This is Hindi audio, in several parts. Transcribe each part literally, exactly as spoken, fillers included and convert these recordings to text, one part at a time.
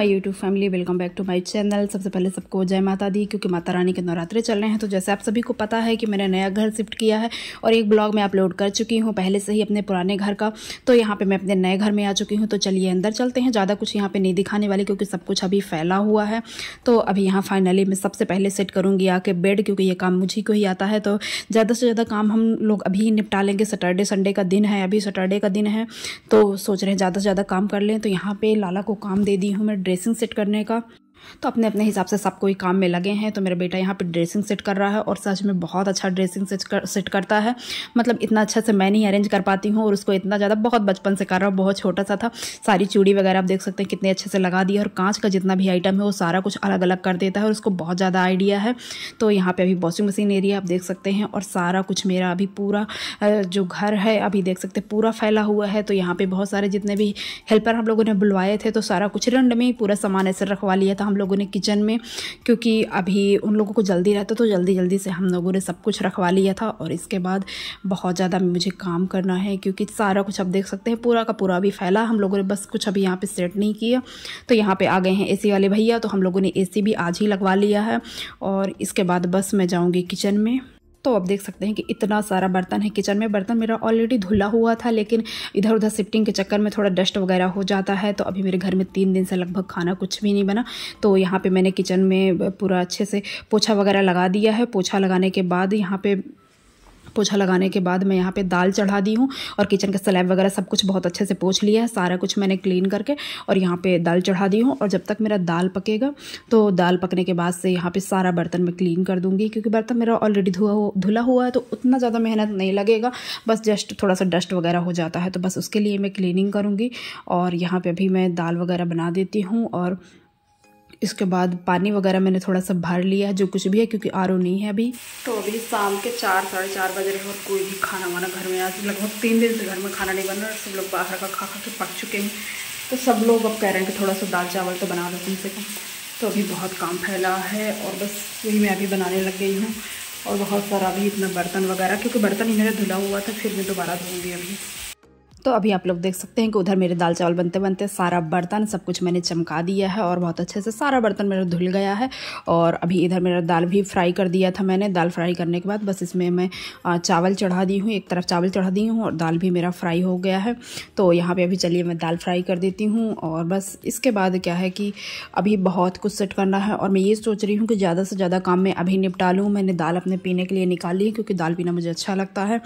My YouTube family, welcome back to my channel. सबसे पहले सबको जय माता दी, क्योंकि माता रानी के नवरात्रे चल रहे हैं। तो जैसे आप सभी को पता है कि मैंने नया घर शिफ्ट किया है और एक ब्लॉग मैं अपलोड कर चुकी हूँ पहले से ही अपने पुराने घर का। तो यहाँ पे मैं अपने नए घर में आ चुकी हूँ। तो चलिए अंदर चलते हैं। ज़्यादा कुछ यहाँ पर नहीं दिखाने वाली, क्योंकि सब कुछ अभी फैला हुआ है। तो अभी यहाँ फाइनली मैं सबसे पहले सेट करूँगी आके बेड, क्योंकि ये काम मुझी को ही आता है। तो ज़्यादा से ज़्यादा काम हम लोग अभी निपटा लेंगे। सैटरडे संडे का दिन है, अभी सैटरडे का दिन है, तो सोच रहे हैं ज़्यादा से ज़्यादा काम कर लें। तो यहाँ पर लाला को काम दे दी हूँ मैं ड्रेसिंग सेट करने का। तो अपने अपने हिसाब से सब कोई काम में लगे हैं। तो मेरा बेटा यहाँ पे ड्रेसिंग सेट कर रहा है और सच में बहुत अच्छा ड्रेसिंग सेट कर सेट करता है। मतलब इतना अच्छा से मैं नहीं अरेंज कर पाती हूँ और उसको इतना ज़्यादा बहुत बचपन से कर रहा हूँ। बहुत छोटा सा था। सारी चूड़ी वगैरह आप देख सकते हैं कितने अच्छे से लगा दिया और कांच का जितना भी आइटम है वो सारा कुछ अलग अलग कर देता है और उसको बहुत ज़्यादा आइडिया है। तो यहाँ पर अभी वॉशिंग मशीन एरिया आप देख सकते हैं और सारा कुछ मेरा अभी पूरा जो घर है अभी देख सकते हैं पूरा फैला हुआ है। तो यहाँ पर बहुत सारे जितने भी हेल्पर हम लोगों ने बुलवाए थे तो सारा कुछ रंड में पूरा सामान ऐसे रखवा लिया था हम लोगों ने किचन में, क्योंकि अभी उन लोगों को जल्दी रहता तो जल्दी जल्दी से हम लोगों ने सब कुछ रखवा लिया था। और इसके बाद बहुत ज़्यादा मुझे काम करना है, क्योंकि सारा कुछ आप देख सकते हैं पूरा का पूरा अभी फैला। हम लोगों ने बस कुछ अभी यहाँ पे सेट नहीं किया। तो यहाँ पे आ गए हैं एसी वाले भैया, तो हम लोगों ने एसी भी आज ही लगवा लिया है। और इसके बाद बस मैं जाऊँगी किचन में। तो आप देख सकते हैं कि इतना सारा बर्तन है किचन में। बर्तन मेरा ऑलरेडी धुला हुआ था, लेकिन इधर उधर शिफ्टिंग के चक्कर में थोड़ा डस्ट वगैरह हो जाता है। तो अभी मेरे घर में तीन दिन से लगभग खाना कुछ भी नहीं बना। तो यहाँ पे मैंने किचन में पूरा अच्छे से पोछा वगैरह लगा दिया है। पोछा लगाने के बाद यहाँ पे पोछा लगाने के बाद मैं यहाँ पे दाल चढ़ा दी हूँ और किचन का स्लैब वगैरह सब कुछ बहुत अच्छे से पोछ लिया है। सारा कुछ मैंने क्लीन करके और यहाँ पे दाल चढ़ा दी हूँ। और जब तक मेरा दाल पकेगा, तो दाल पकने के बाद से यहाँ पे सारा बर्तन मैं क्लीन कर दूँगी, क्योंकि बर्तन मेरा ऑलरेडी धुआ धुला हुआ है। तो उतना ज़्यादा मेहनत नहीं लगेगा, बस जस्ट थोड़ा सा डस्ट वगैरह हो जाता है, तो बस उसके लिए मैं क्लीनिंग करूँगी। और यहाँ पर अभी मैं दाल वगैरह बना देती हूँ। और इसके बाद पानी वगैरह मैंने थोड़ा सा भर लिया है जो कुछ भी है, क्योंकि आर ओ नहीं है अभी। तो अभी शाम के चार साढ़े चार बज रहे हैं और कोई भी खाना वाना घर में आज लगभग तीन दिन से घर में खाना नहीं बन रहा। सब लोग बाहर का खा खा के पक चुके हैं। तो सब लोग अब कह रहे हैं कि थोड़ा सा दाल चावल तो बना दो कम से कम। तो अभी बहुत काम फैला है और बस वही मैं अभी बनाने लग गई हूँ। और बहुत सारा अभी इतना बर्तन वगैरह, क्योंकि बर्तन ही मेरा धुला हुआ था, फिर मैं दोबारा धोऊँगी अभी। तो अभी आप लोग देख सकते हैं कि उधर मेरे दाल चावल बनते बनते सारा बर्तन सब कुछ मैंने चमका दिया है और बहुत अच्छे से सारा बर्तन मेरा धुल गया है। और अभी इधर मेरा दाल भी फ्राई कर दिया था मैंने। दाल फ्राई करने के बाद बस इसमें मैं चावल चढ़ा दी हूँ, एक तरफ चावल चढ़ा दी हूँ और दाल भी मेरा फ्राई हो गया है। तो यहाँ पर अभी चलिए मैं दाल फ्राई कर देती हूँ। और बस इसके बाद क्या है कि अभी बहुत कुछ सेट करना है और मैं ये सोच रही हूँ कि ज़्यादा से ज़्यादा काम मैं अभी निपटा लूँ। मैंने दाल अपने पीने के लिए निकाली है, क्योंकि दाल पीना मुझे अच्छा लगता है।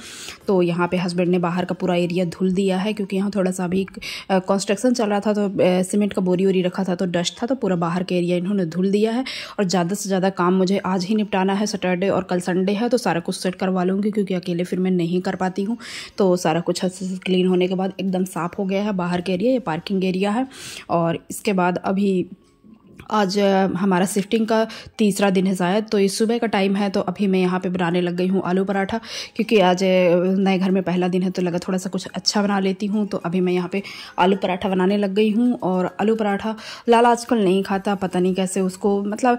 तो यहाँ पर हस्बैंड ने बाहर का पूरा एरिया धुल दिया है, क्योंकि यहाँ थोड़ा सा अभी कंस्ट्रक्शन चल रहा था, तो सीमेंट का बोरी वोरी रखा था, तो डस्ट था, तो पूरा बाहर के एरिया इन्होंने धुल दिया है। और ज़्यादा से ज़्यादा काम मुझे आज ही निपटाना है। सैटरडे और कल संडे है, तो सारा कुछ सेट करवा लूँगी, क्योंकि अकेले फिर मैं नहीं कर पाती हूँ। तो सारा कुछ अच्छे से क्लीन होने के बाद एकदम साफ़ हो गया है बाहर के एरिया, ये पार्किंग एरिया है। और इसके बाद अभी आज हमारा शिफ्टिंग का तीसरा दिन है शायद, तो ये सुबह का टाइम है। तो अभी मैं यहाँ पे बनाने लग गई हूँ आलू पराठा, क्योंकि आज नए घर में पहला दिन है, तो लगा थोड़ा सा कुछ अच्छा बना लेती हूँ। तो अभी मैं यहाँ पे आलू पराठा बनाने लग गई हूँ। और आलू पराठा लाला आजकल नहीं खाता, पता नहीं कैसे उसको, मतलब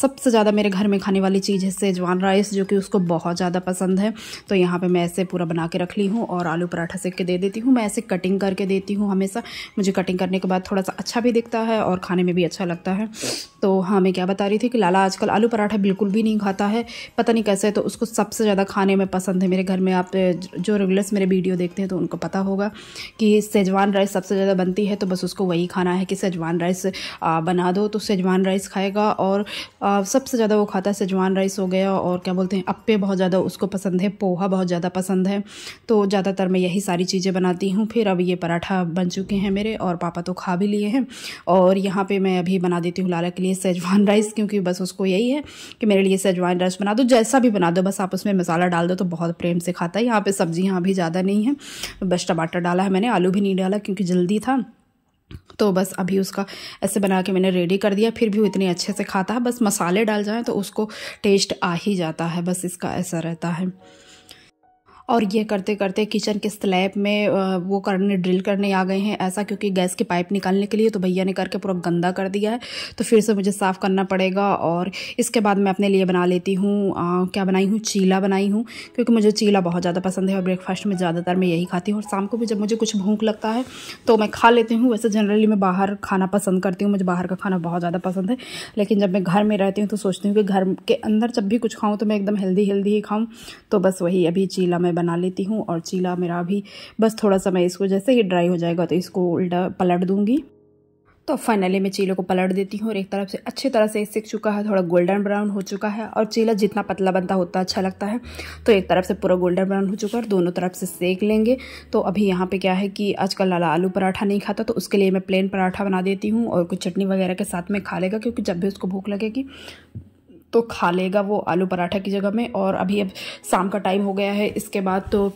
सबसे ज़्यादा मेरे घर में खाने वाली चीज़ है सेजवान राइस, जो कि उसको बहुत ज़्यादा पसंद है। तो यहाँ पर मैं ऐसे पूरा बना के रख ली हूँ और आलू पराठा सेक के दे देती हूँ। मैं ऐसे कटिंग करके देती हूँ हमेशा, मुझे कटिंग करने के बाद थोड़ा सा अच्छा भी दिखता है और खाने में भी अच्छा लगता है है। तो हाँ, मैं क्या बता रही थी कि लाला आजकल आलू पराठा बिल्कुल भी नहीं खाता है, पता नहीं कैसे। तो उसको सबसे ज़्यादा खाने में पसंद है मेरे घर में। आप जो रेगुलर्स मेरे वीडियो देखते हैं तो उनको पता होगा कि सेजवान राइस सबसे ज़्यादा बनती है, तो बस उसको वही खाना है कि सेजवान राइस बना दो, तो सेजवान राइस खाएगा। और सबसे ज़्यादा वो खाता है सेजवान राइस हो गया, और क्या बोलते हैं, अप्पे बहुत ज़्यादा उसको पसंद है, पोहा बहुत ज़्यादा पसंद है। तो ज़्यादातर मैं यही सारी चीज़ें बनाती हूँ। फिर अब ये पराठा बन चुके हैं मेरे और पापा तो खा भी लिए हैं। और यहाँ पर मैं अभी बना देती हूँ लाला के लिए सेजवान राइस, क्योंकि बस उसको यही है कि मेरे लिए सेजवान राइस बना दो, जैसा भी बना दो, बस आप उसमें मसाला डाल दो, तो बहुत प्रेम से खाता है। यहाँ पे सब्जी यहाँ भी ज़्यादा नहीं है, बस टमाटर डाला है मैंने, आलू भी नहीं डाला क्योंकि जल्दी था। तो बस अभी उसका ऐसे बना के मैंने रेडी कर दिया। फिर भी वो इतने अच्छे से खाता है, बस मसाले डाल जाएँ तो उसको टेस्ट आ ही जाता है, बस इसका ऐसा रहता है। और ये करते करते किचन के स्लैब में वो करने ड्रिल करने आ गए हैं ऐसा, क्योंकि गैस की पाइप निकालने के लिए। तो भैया ने करके पूरा गंदा कर दिया है, तो फिर से मुझे साफ़ करना पड़ेगा। और इसके बाद मैं अपने लिए बना लेती हूँ, क्या बनाई हूँ, चीला बनाई हूँ, क्योंकि मुझे चीला बहुत ज़्यादा पसंद है और ब्रेकफास्ट में ज़्यादातर मैं यही खाती हूँ। और शाम को भी जब मुझे कुछ भूख लगता है तो मैं खा लेती हूँ। वैसे जनरली मैं बाहर खाना पसंद करती हूँ, मुझे बाहर का खाना बहुत ज़्यादा पसंद है, लेकिन जब मैं घर में रहती हूँ तो सोचती हूँ कि घर के अंदर जब भी कुछ खाऊँ तो मैं एकदम हेल्दी हेल्दी ही खाऊँ। तो बस वही अभी चीला मैं बना लेती हूँ। और चीला मेरा अभी बस थोड़ा सा, मैं इसको जैसे ही ड्राई हो जाएगा तो इसको उल्टा पलट दूँगी। तो फाइनली मैं चीले को पलट देती हूँ और एक तरफ से अच्छी तरह से सिक चुका है, थोड़ा गोल्डन ब्राउन हो चुका है। और चीला जितना पतला बनता होता अच्छा लगता है, तो एक तरफ से पूरा गोल्डन ब्राउन हो चुका है और दोनों तरफ से सेक लेंगे। तो अभी यहाँ पे क्या है कि आजकल लाला आलू पराठा नहीं खाता, तो उसके लिए मैं प्लेन पराठा बना देती हूँ और कुछ चटनी वगैरह के साथ में खा लेगा, क्योंकि जब भी उसको भूख लगेगी तो खा लेगा वो आलू पराठा की जगह में। और अभी अब शाम का टाइम हो गया है, इसके बाद तो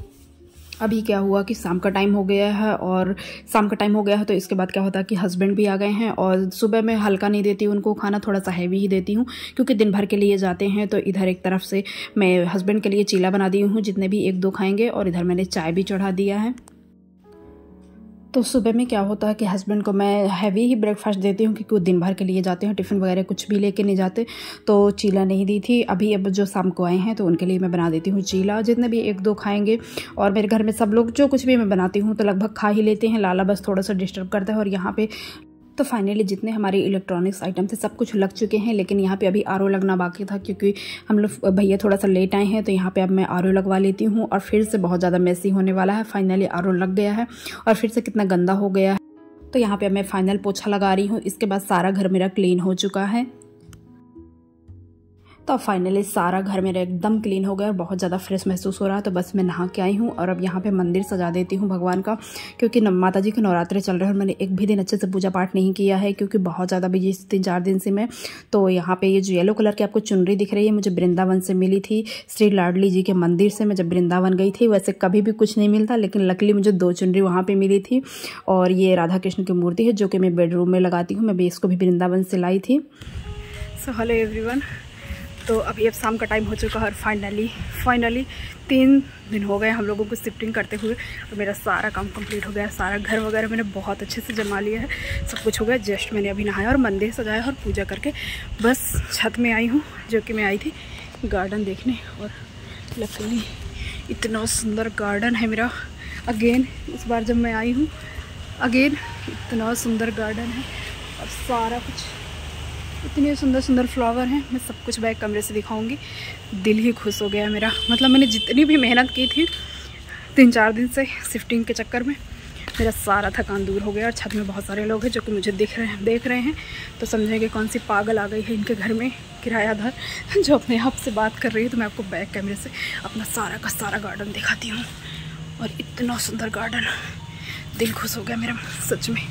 अभी क्या हुआ कि शाम का टाइम हो गया है और शाम का टाइम हो गया है तो इसके बाद क्या होता है कि हस्बैंड भी आ गए हैं। और सुबह मैं हल्का नहीं देती उनको खाना, थोड़ा सा हैवी ही देती हूँ, क्योंकि दिन भर के लिए जाते हैं। तो इधर एक तरफ से मैं हस्बैंड के लिए चीला बना दी हूँ, जितने भी एक दो खाएंगे, और इधर मैंने चाय भी चढ़ा दिया है। तो सुबह में क्या होता है कि हस्बैंड को मैं हैवी ही ब्रेकफास्ट देती हूँ, क्योंकि वो दिन भर के लिए जाते हैं, टिफ़िन वगैरह कुछ भी लेके नहीं जाते। तो चीला नहीं दी थी। अभी अब जो शाम को आए हैं तो उनके लिए मैं बना देती हूँ चीला, जितने भी एक दो खाएंगे। और मेरे घर में सब लोग जो कुछ भी मैं बनाती हूँ तो लगभग खा ही लेते हैं, लाला बस थोड़ा सा डिस्टर्ब करता है। और यहाँ पर तो फाइनली जितने हमारे इलेक्ट्रॉनिक्स आइटम थे सब कुछ लग चुके हैं, लेकिन यहाँ पे अभी आर ओ लगना बाकी था, क्योंकि हम लोग भैया थोड़ा सा लेट आए हैं। तो यहाँ पे अब मैं आर ओ लगवा लेती हूँ और फिर से बहुत ज़्यादा मेसी होने वाला है। फाइनली आर ओ लग गया है और फिर से कितना गंदा हो गया है। तो यहाँ पर मैं फाइनल पोछा लगा रही हूँ, इसके बाद सारा घर मेरा क्लीन हो चुका है। तो फाइनली सारा घर मेरा एकदम क्लीन हो गया और बहुत ज़्यादा फ्रेश महसूस हो रहा है। तो बस मैं नहा के आई हूँ और अब यहाँ पे मंदिर सजा देती हूँ भगवान का, क्योंकि माता जी के नवरात्रे चल रहे हैं और मैंने एक भी दिन अच्छे से पूजा पाठ नहीं किया है, क्योंकि बहुत ज़्यादा बिजी तीन चार दिन से मैं। तो यहाँ पे ये जो येलो कलर की आपको चुनरी दिख रही है, मुझे वृंदावन से मिली थी, श्री लाडली जी के मंदिर से। मैं जब वृंदावन गई थी वैसे कभी भी कुछ नहीं मिलता, लेकिन लकली मुझे दो चुनरी वहाँ पर मिली थी। और ये राधा कृष्ण की मूर्ति है जो कि मैं बेडरूम में लगाती हूँ, मैं भी इसको भी वृंदावन से लाई थी। सो हेलो एवरीवन, तो अभी अब शाम का टाइम हो चुका है और फाइनली फाइनली तीन दिन हो गए हम लोगों को शिफ्टिंग करते हुए। तो मेरा सारा काम कंप्लीट हो गया, सारा घर वगैरह मैंने बहुत अच्छे से जमा लिया है, सब कुछ हो गया। जस्ट मैंने अभी नहाया और मंदिर सजाया और पूजा करके बस छत में आई हूँ, जो कि मैं आई थी गार्डन देखने। और लकली इतना सुंदर गार्डन है मेरा, अगेन इस बार जब मैं आई हूँ अगेन इतना सुंदर गार्डन है और सारा कुछ इतने सुंदर सुंदर फ्लावर हैं। मैं सब कुछ बैक कमरे से दिखाऊंगी। दिल ही खुश हो गया मेरा, मतलब मैंने जितनी भी मेहनत की थी तीन चार दिन से शिफ्टिंग के चक्कर में, मेरा सारा थकान दूर हो गया। और छत में बहुत सारे लोग हैं जो कि मुझे दिख रहे हैं देख रहे हैं, तो समझेंगे कौन सी पागल आ गई है इनके घर में किरायादार, जो अपने आप से बात कर रही है। तो मैं आपको बैक कैमरे से अपना सारा का सारा गार्डन दिखाती हूँ। और इतना सुंदर गार्डन, दिल खुश हो गया मेरा, सच में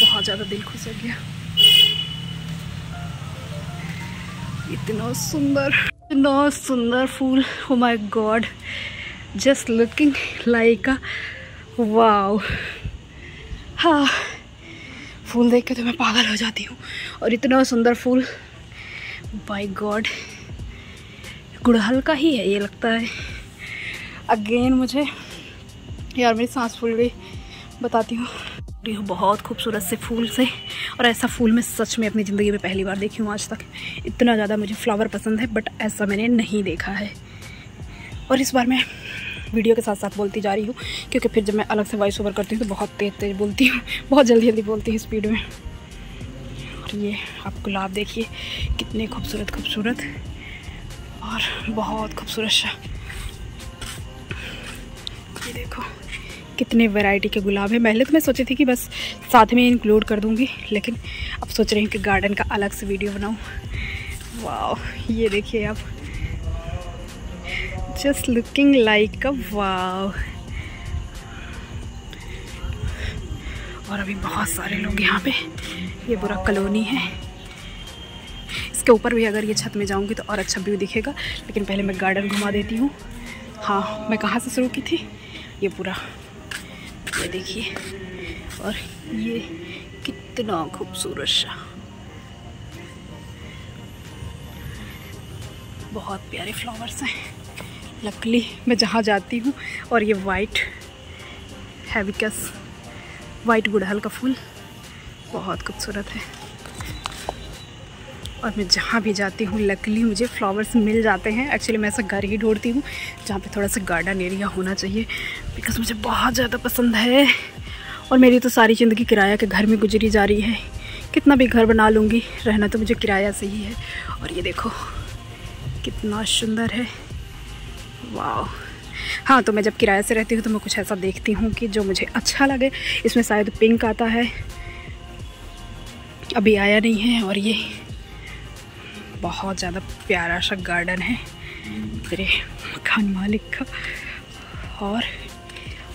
बहुत ज़्यादा दिल खुश हो गया, इतना सुंदर इतना सुंदर फूल। Oh my God, just looking like a wow. हाँ, फूल देख के तो मैं पागल हो जाती हूँ। और इतना सुंदर फूल, बाय गॉड, गुड़हल का ही है ये लगता है। अगेन मुझे यार मेरी सांस फूल गई, बताती हूँ। बहुत खूबसूरत से फूल से, और ऐसा फूल मैं सच में अपनी ज़िंदगी में पहली बार देखी हूँ आज तक। इतना ज़्यादा मुझे फ्लावर पसंद है, बट ऐसा मैंने नहीं देखा है। और इस बार मैं वीडियो के साथ साथ बोलती जा रही हूँ, क्योंकि फिर जब मैं अलग से वॉइस ओवर करती हूँ तो बहुत तेज़ तेज़ बोलती हूँ, बहुत जल्दी जल्दी बोलती हूँ स्पीड में। और ये आप गुलाब देखिए कितने खूबसूरत खूबसूरत, और बहुत खूबसूरत सा, ये देखो कितने वैरायटी के गुलाब हैं। पहले तो मैं सोची थी कि बस साथ में इंक्लूड कर दूंगी, लेकिन अब सोच रही हूँ कि गार्डन का अलग से वीडियो बनाऊँ। वाह, ये देखिए आप, just looking like a wow. और अभी बहुत सारे लोग यहाँ पे, ये पूरा कॉलोनी है। इसके ऊपर भी अगर ये छत में जाऊँगी तो और अच्छा व्यू दिखेगा, लेकिन पहले मैं गार्डन घुमा देती हूँ। हाँ, मैं कहाँ से शुरू की थी, ये पूरा ये देखिए, और ये कितना खूबसूरत सा, बहुत प्यारे फ्लावर्स हैं। लकली मैं जहाँ जाती हूँ। और ये वाइट हैबिकस, वाइट गुड़हल का फूल बहुत खूबसूरत है। और मैं जहाँ भी जाती हूँ लकली मुझे फ्लावर्स मिल जाते हैं। एक्चुअली मैं ऐसा घर ही ढूंढती हूँ जहाँ पे थोड़ा सा गार्डन एरिया होना चाहिए, बिकॉज मुझे बहुत ज़्यादा पसंद है। और मेरी तो सारी ज़िंदगी किराया के घर में गुजरी जा रही है, कितना भी घर बना लूँगी, रहना तो मुझे किराया से ही है। और ये देखो कितना सुंदर है, वाह। हाँ, तो मैं जब किराए से रहती हूँ तो मैं कुछ ऐसा देखती हूँ कि जो मुझे अच्छा लगे। इसमें शायद पिंक आता है, अभी आया नहीं है। और ये बहुत ज़्यादा प्यारा सा गार्डन है मेरे मकान मालिक का। और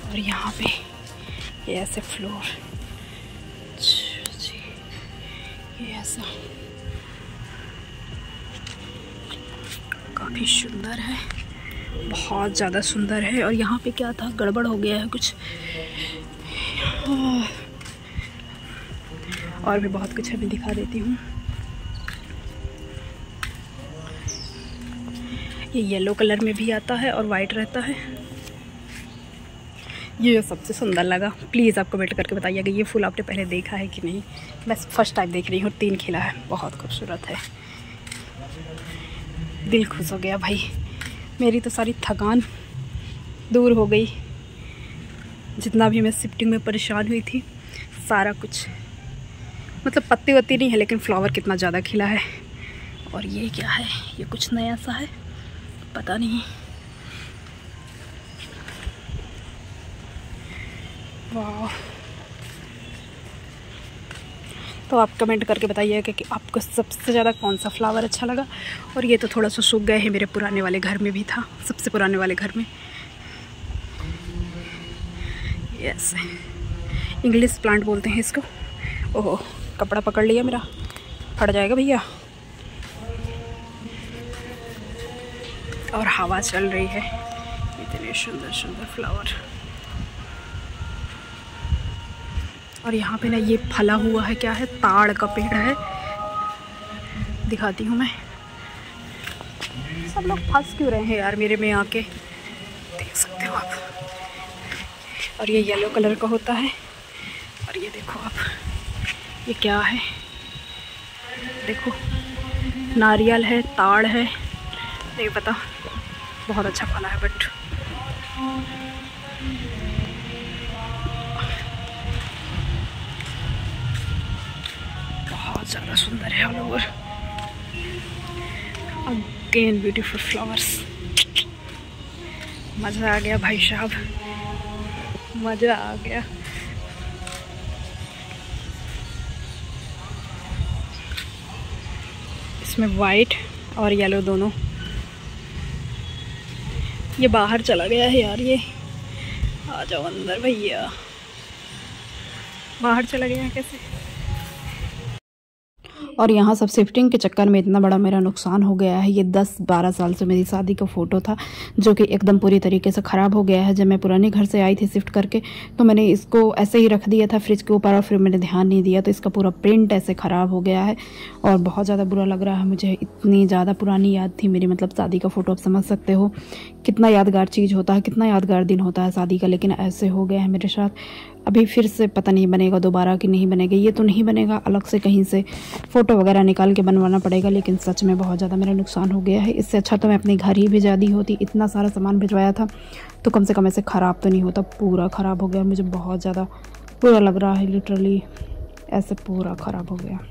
और यहाँ पे ये ऐसे फ्लोर, ये ऐसा काफ़ी सुंदर है, बहुत ज़्यादा सुंदर है। और यहाँ पे क्या था, गड़बड़ हो गया है कुछ। और भी बहुत कुछ है, मैं दिखा देती हूँ। ये येलो कलर में भी आता है और वाइट रहता है। ये सबसे सुंदर लगा। प्लीज़ आप कमेंट करके बताइएगा ये फूल आपने पहले देखा है कि नहीं। मैं फर्स्ट टाइम देख रही हूँ, तीन खिला है, बहुत खूबसूरत है। दिल खुश हो गया भाई, मेरी तो सारी थकान दूर हो गई। जितना भी मैं शिफ्टिंग में परेशान हुई थी, सारा कुछ, मतलब पत्ती वत्ती नहीं है लेकिन फ्लावर कितना ज़्यादा खिला है। और ये क्या है, ये कुछ नया सा है, पता नहीं। वाह, तो आप कमेंट करके बताइएगा कि आपको सबसे ज़्यादा कौन सा फ्लावर अच्छा लगा। और ये तो थोड़ा सा सूख गए हैं, मेरे पुराने वाले घर में भी था, सबसे पुराने वाले घर में। यस, इंग्लिश प्लांट बोलते हैं इसको। ओहो, कपड़ा पकड़ लिया मेरा, फट जाएगा भैया। और हवा चल रही है, इतने सुंदर सुंदर फ्लावर। और यहाँ पे ना ये फला हुआ है, क्या है, ताड़ का पेड़ है, दिखाती हूँ मैं। सब लोग फंस क्यों रहे हैं यार मेरे में आके, देख सकते हो आप। और ये येलो कलर का होता है। और ये देखो आप, ये क्या है, देखो नारियल है, ताड़ है, नहीं पता। बहुत अच्छा फला है बट। बहुत ज़्यादा सुंदर है, all over again beautiful flowers. मज़ा आ गया भाई साहब, मज़ा आ गया। इसमें वाइट और येलो दोनों। ये बाहर चला गया है यार, ये आ जाओ अंदर भैया, बाहर चला गया है कैसे। और यहाँ सब शिफ्टिंग के चक्कर में इतना बड़ा मेरा नुकसान हो गया है। ये दस बारह साल से मेरी शादी का फ़ोटो था जो कि एकदम पूरी तरीके से ख़राब हो गया है। जब मैं पुराने घर से आई थी शिफ्ट करके, तो मैंने इसको ऐसे ही रख दिया था फ्रिज के ऊपर, और फिर मैंने ध्यान नहीं दिया, तो इसका पूरा प्रिंट ऐसे ख़राब हो गया है। और बहुत ज़्यादा बुरा लग रहा है मुझे, इतनी ज़्यादा पुरानी याद थी मेरी, मतलब शादी का फ़ोटो। आप समझ सकते हो कितना यादगार चीज़ होता है, कितना यादगार दिन होता है शादी का, लेकिन ऐसे हो गया है मेरे साथ। अभी फिर से पता नहीं बनेगा दोबारा कि नहीं बनेगा, ये तो नहीं बनेगा, अलग से कहीं से फ़ोटो वगैरह निकाल के बनवाना पड़ेगा। लेकिन सच में बहुत ज़्यादा मेरा नुकसान हो गया है। इससे अच्छा तो मैं अपने घर ही भिजा दी होती, इतना सारा सामान भिजवाया था, तो कम से कम ऐसे ख़राब तो नहीं होता। पूरा ख़राब हो गया, मुझे बहुत ज़्यादा बुरा लग रहा है, लिटरली ऐसे पूरा ख़राब हो गया।